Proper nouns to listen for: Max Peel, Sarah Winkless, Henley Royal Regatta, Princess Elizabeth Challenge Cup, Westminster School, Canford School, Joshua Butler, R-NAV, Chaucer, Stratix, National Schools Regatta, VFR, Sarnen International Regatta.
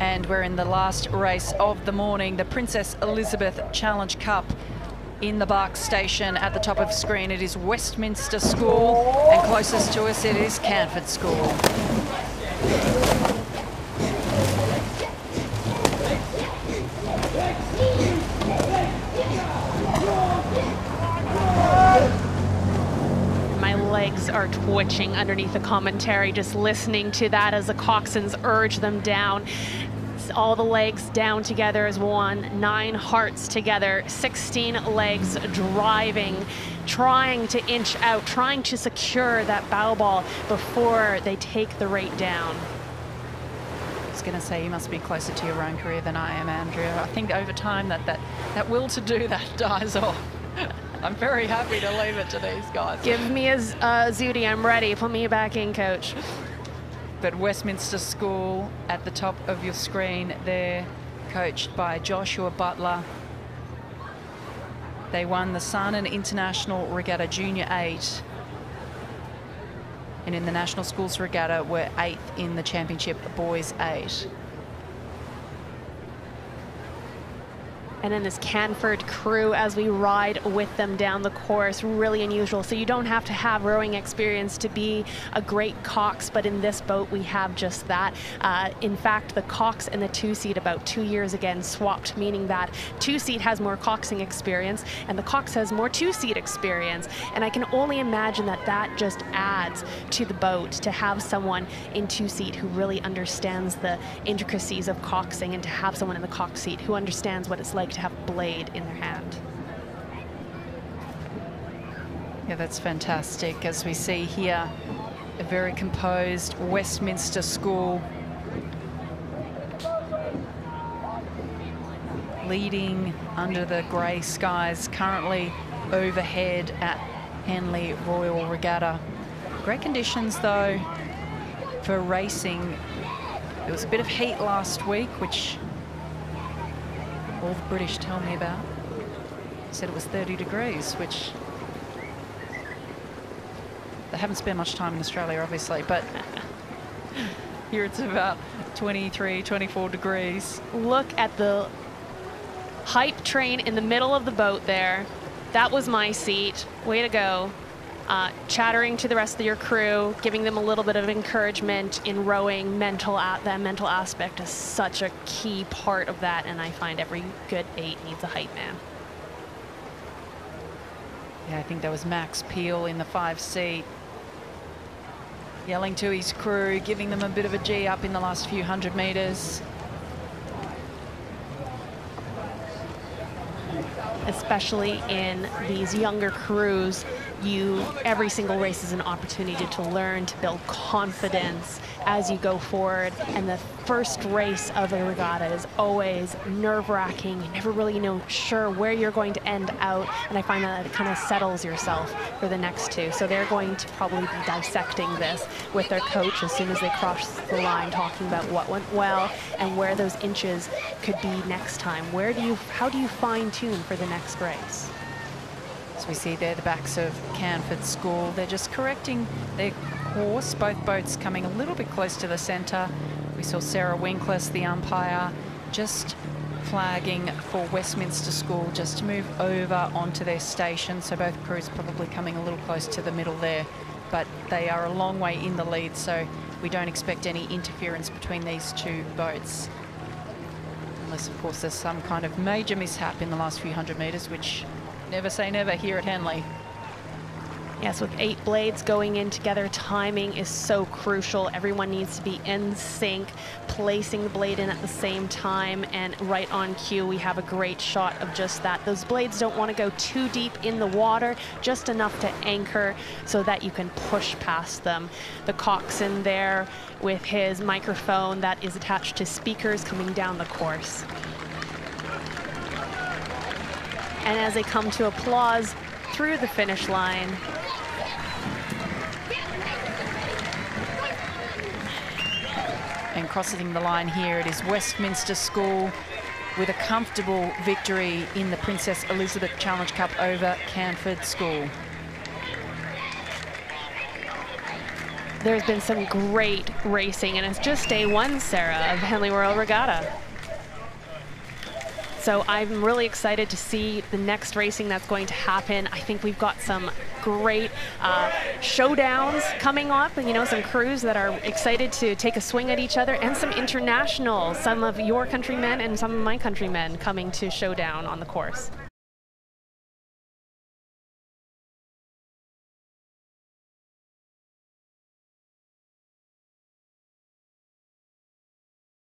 And we're in the last race of the morning, the Princess Elizabeth Challenge Cup. In the Bark Station at the top of screen, it is Westminster School, and closest to us it is Canford School. Are twitching underneath the commentary, just listening to that as the coxswains urge them down. It's all the legs down together as one, 9 hearts together, 16 legs driving, trying to inch out, trying to secure that bow ball before they take the rate down. I was going to say, you must be closer to your own career than I am, Andrea. I think over time that will to do that dies off. I'm very happy to leave it to these guys. Give me a Zudi, I'm ready. Put me back in, coach. But Westminster School at the top of your screen there, coached by Joshua Butler. They won the Sarnen International Regatta Junior 8. And in the National Schools Regatta, were 8th in the championship, boys 8. And then this Canford crew as we ride with them down the course, really unusual. So you don't have to have rowing experience to be a great cox, but in this boat we have just that. In fact, the cox and the two-seat about 2 years again swapped, meaning that two-seat has more coxing experience and the cox has more two-seat experience. And I can only imagine that just adds to the boat to have someone in two-seat who really understands the intricacies of coxing, and to have someone in the cox seat who understands what it's like to have a blade in their hand. Yeah, that's fantastic. As we see here, a very composed Westminster School leading under the grey skies, currently overhead at Henley Royal Regatta. Great conditions though for racing. There was a bit of heat last week, which all the British tell me about. Said it was 30 degrees, which they haven't spent much time in Australia, obviously, but here it's about 23, 24 degrees. Look at the hype train in the middle of the boat there. That was my seat. Way to go. Chattering to the rest of your crew, giving them a little bit of encouragement in rowing. That mental aspect is such a key part of that, and I find every good 8 needs a hype man. Yeah, I think that was Max Peel in the 5 seat, yelling to his crew, giving them a bit of a G up in the last few 100 meters. Especially in these younger crews, every single race is an opportunity to learn, to build confidence as you go forward. And the first race of a regatta is always nerve-wracking. You never really know sure where you're going to end out. And I find that it kind of settles yourself for the next two. So they're going to probably be dissecting this with their coach as soon as they cross the line, talking about what went well and where those inches could be next time. How do you fine-tune for the next race? As we see there, the backs of Canford School, they're just correcting their course. Both boats coming a little bit close to the centre. We saw Sarah Winkless, the umpire, just flagging for Westminster School just to move over onto their station. So both crews probably coming a little close to the middle there, but they are a long way in the lead, so we don't expect any interference between these two boats. Unless, of course, there's some kind of major mishap in the last few 100 meters, which never say never here at Henley. Yes, with 8 blades going in together, timing is so crucial. Everyone needs to be in sync, placing the blade in at the same time, and right on cue we have a great shot of just that. Those blades don't want to go too deep in the water, just enough to anchor so that you can push past them. The coxswain there with his microphone that is attached to speakers coming down the course. And as they come to applause through the finish line, and crossing the line here, it is Westminster School with a comfortable victory in the Princess Elizabeth Challenge Cup over Canford School. There's been some great racing, and it's just day one, Sarah, of Henley Royal Regatta. So I'm really excited to see the next racing that's going to happen. I think we've got some great showdowns coming up, and some crews that are excited to take a swing at each other, and some international, some of your countrymen and some of my countrymen coming to showdown on the course.